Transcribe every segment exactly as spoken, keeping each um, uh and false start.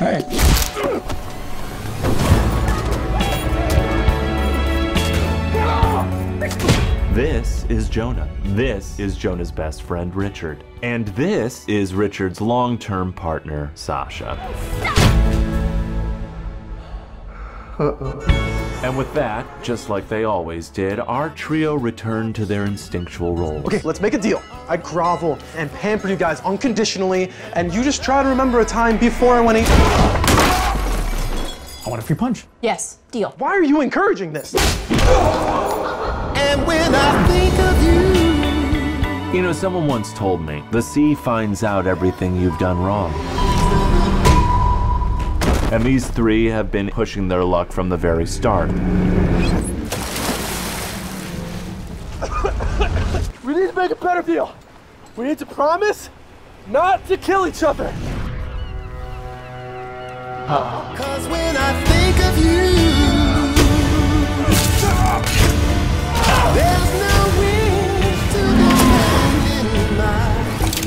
Hey. This is Jonah. This is Jonah's best friend, Richard. And this is Richard's long-term partner, Sasha. Uh-oh. And with that, just like they always did, our trio returned to their instinctual roles. Okay, let's make a deal. I grovel and pamper you guys unconditionally, and you just try to remember a time before I went in. I want a free punch. Yes, deal. Why are you encouraging this? And when I think of you. You know, someone once told me, the sea finds out everything you've done wrong. And these three have been pushing their luck from the very start. We need to make a better deal. We need to promise not to kill each other. Uh-oh. 'Cause when I think of you.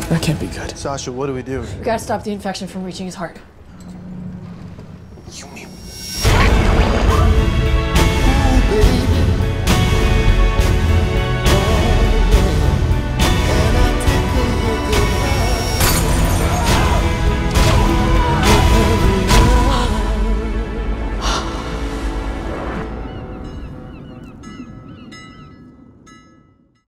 That can't be good. Sasha, what do we do? We gotta stop the infection from reaching his heart.